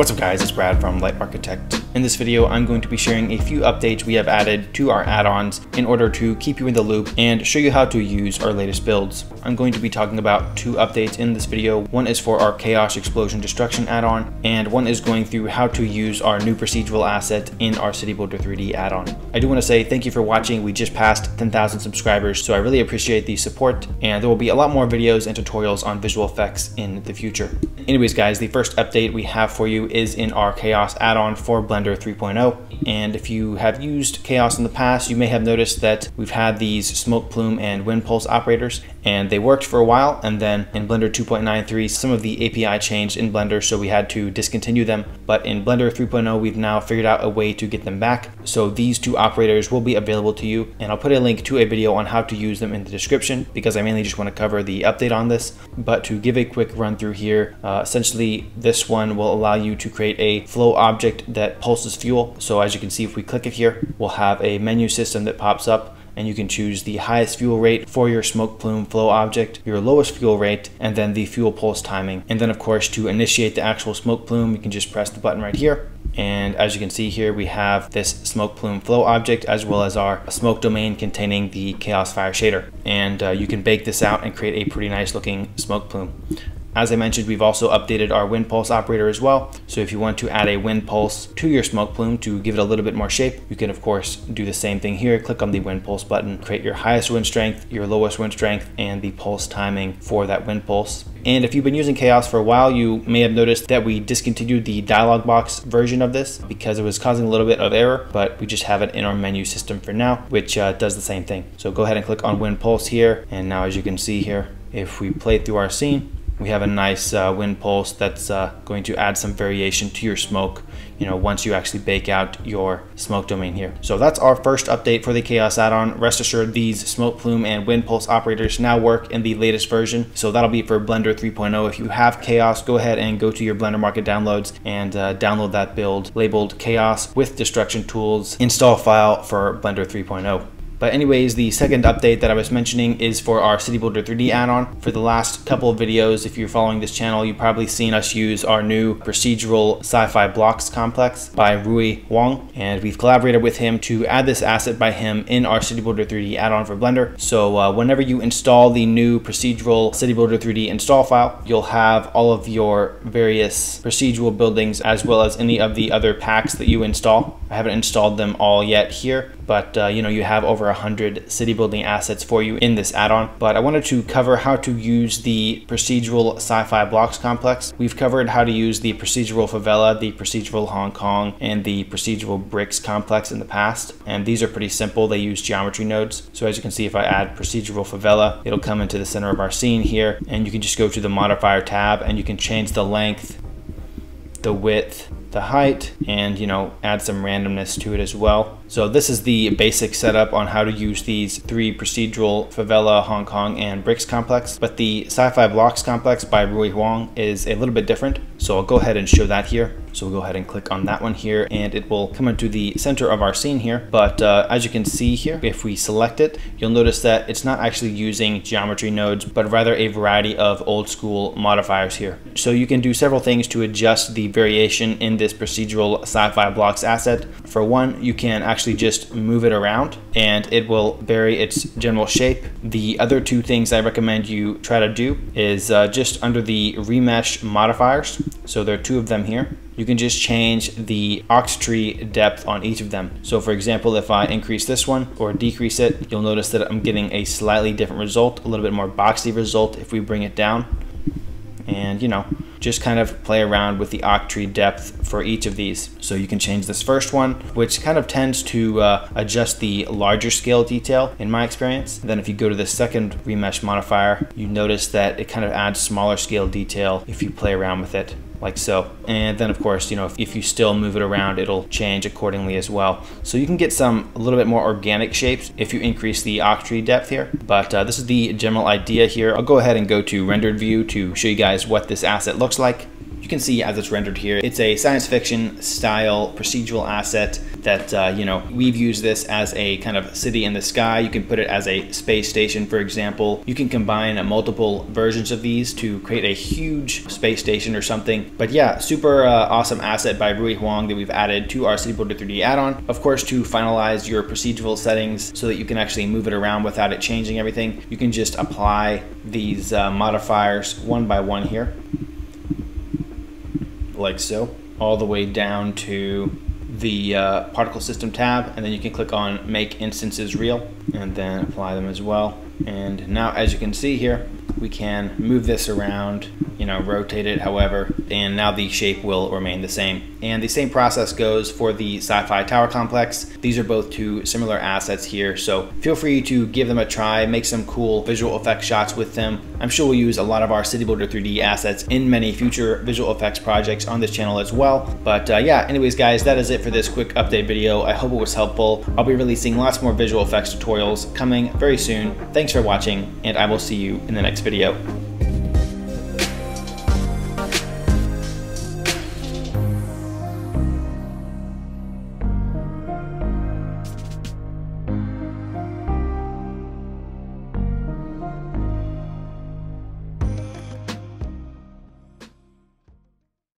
What's up guys, it's Brad from Light Architect. In this video, I'm going to be sharing a few updates we have added to our add-ons in order to keep you in the loop and show you how to use our latest builds. I'm going to be talking about two updates in this video. One is for our Chaos Explosion Destruction add-on, and one is going through how to use our new procedural asset in our City Builder 3D add-on. I do want to say thank you for watching. We just passed 10,000 subscribers, so I really appreciate the support, and there will be a lot more videos and tutorials on visual effects in the future. Anyways guys, the first update we have for you is in our Chaos add-on for Blender 3.0. And if you have used Chaos in the past, you may have noticed that we've had these smoke plume and wind pulse operators, and they worked for a while, and then in Blender 2.93 some of the API changed in Blender, so we had to discontinue them. But in Blender 3.0 we've now figured out a way to get them back, so these two operators will be available to you, and I'll put a link to a video on how to use them in the description because I mainly just want to cover the update on this. But to give a quick run through here, essentially this one will allow you to create a flow object that pulses fuel. So as you can see, if we click it here, we'll have a menu system that pops up, and you can choose the highest fuel rate for your smoke plume flow object, your lowest fuel rate, and then the fuel pulse timing. And then of course, to initiate the actual smoke plume, you can just press the button right here. And as you can see here, we have this smoke plume flow object as well as our smoke domain containing the Chaos Fire shader. And you can bake this out and create a pretty nice looking smoke plume. As I mentioned, we've also updated our wind pulse operator as well. So if you want to add a wind pulse to your smoke plume to give it a little bit more shape, you can of course do the same thing here. Click on the wind pulse button, create your highest wind strength, your lowest wind strength, and the pulse timing for that wind pulse. And if you've been using Chaos for a while, you may have noticed that we discontinued the dialog box version of this because it was causing a little bit of error, but we just have it in our menu system for now, which does the same thing. So go ahead and click on wind pulse here. And now as you can see here, if we play through our scene, we have a nice wind pulse that's going to add some variation to your smoke, you know, once you actually bake out your smoke domain here. So that's our first update for the Chaos add-on. Rest assured, these smoke plume and wind pulse operators now work in the latest version. So that'll be for Blender 3.0. If you have Chaos, go ahead and go to your Blender Market downloads and download that build labeled Chaos with Destruction Tools install file for Blender 3.0. But anyways, the second update that I was mentioning is for our City Builder 3D add-on. For the last couple of videos, if you're following this channel, you've probably seen us use our new procedural sci-fi blocks complex by Rui Wong. And we've collaborated with him to add this asset by him in our City Builder 3D add-on for Blender. So whenever you install the new procedural City Builder 3D install file, you'll have all of your various procedural buildings as well as any of the other packs that you install. I haven't installed them all yet here, but you know, you have over 100 city building assets for you in this add-on. But I wanted to cover how to use the procedural sci-fi blocks complex. We've covered how to use the procedural favela, the procedural Hong Kong, and the procedural bricks complex in the past, and these are pretty simple. They use geometry nodes. So as you can see, if I add procedural favela, it'll come into the center of our scene here, and you can just go to the modifier tab and you can change the length, the width, the height, and you know, add some randomness to it as well. So this is the basic setup on how to use these three procedural favela, Hong Kong, and bricks complex. But the sci-fi blocks complex by Rui Huang is a little bit different, so I'll go ahead and show that here. So we'll go ahead and click on that one here, and it will come into the center of our scene here. But as you can see here, if we select it, you'll notice that it's not actually using geometry nodes, but rather a variety of old school modifiers here. So you can do several things to adjust the variation in this procedural sci-fi blocks asset. For one, you can actually just move it around and it will vary its general shape. The other two things I recommend you try to do is just under the remesh modifiers. So there are two of them here. You can just change the octree depth on each of them. So for example, if I increase this one or decrease it, you'll notice that I'm getting a slightly different result, a little bit more boxy result if we bring it down. And you know, just kind of play around with the octree depth for each of these. So you can change this first one, which kind of tends to adjust the larger scale detail in my experience. And then if you go to the second remesh modifier, you notice that it kind of adds smaller scale detail if you play around with it, like so. And then of course, you know, if you still move it around, it'll change accordingly as well. So you can get some a little bit more organic shapes if you increase the octree depth here. But this is the general idea here. I'll go ahead and go to rendered view to show you guys what this asset looks like. You can see as it's rendered here, it's a science fiction style procedural asset that, you know, we've used this as a kind of city in the sky. You can put it as a space station, for example. You can combine multiple versions of these to create a huge space station or something. But yeah, super awesome asset by Rui Huang that we've added to our City Builder 3D add-on. Of course, to finalize your procedural settings so that you can actually move it around without it changing everything, you can just apply these modifiers one by one here, like so, all the way down to the particle system tab, and then you can click on make instances real and then apply them as well. And now, as you can see here, we can move this around, you know, rotate it however, and now the shape will remain the same. And the same process goes for the sci-fi tower complex. These are both two similar assets here, so feel free to give them a try, make some cool visual effects shots with them. I'm sure we'll use a lot of our City Builder 3D assets in many future visual effects projects on this channel as well. But yeah, anyways guys, that is it for this quick update video. I hope it was helpful. I'll be releasing lots more visual effects tutorials coming very soon. Thanks for watching, and I will see you in the next video.